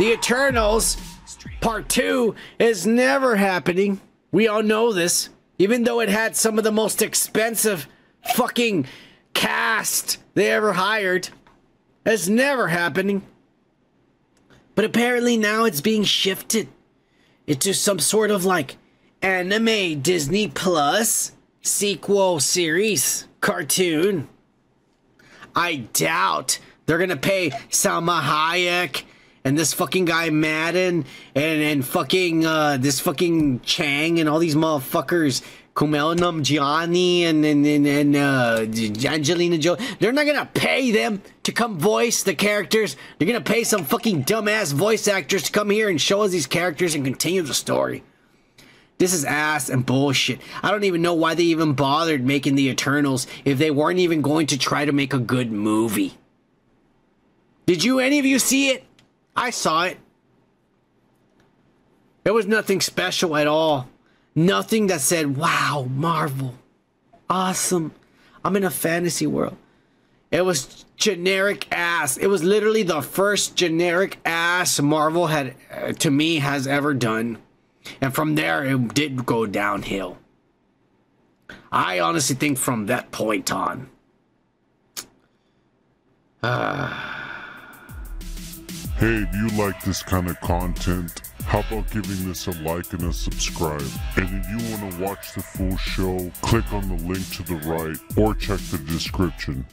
The Eternals Part 2 is never happening. We all know this. Even though it had some of the most expensive fucking cast they ever hired. It's never happening. But apparently now it's being shifted into some sort of like anime Disney Plus sequel series cartoon. I doubt they're gonna pay Salma Hayek and this fucking guy Madden and fucking this fucking Chang and all these motherfuckers, Kumail Nanjiani and Angelina Joe. They're not gonna pay them to come voice the characters. They're gonna pay some fucking dumbass voice actors to come here and show us these characters and continue the story. This is ass and bullshit. I don't even know why they even bothered making the Eternals if they weren't even going to try to make a good movie. Did you, any of you, see it? I saw it. There was nothing special at all. Nothing that said, wow, Marvel. Awesome. I'm in a fantasy world. It was generic ass. It was literally the first generic ass Marvel had, to me, has ever done. And from there, it did go downhill. I honestly think from that point on. Hey, if you like this kind of content, how about giving this a like and a subscribe? And if you want to watch the full show, click on the link to the right or check the description.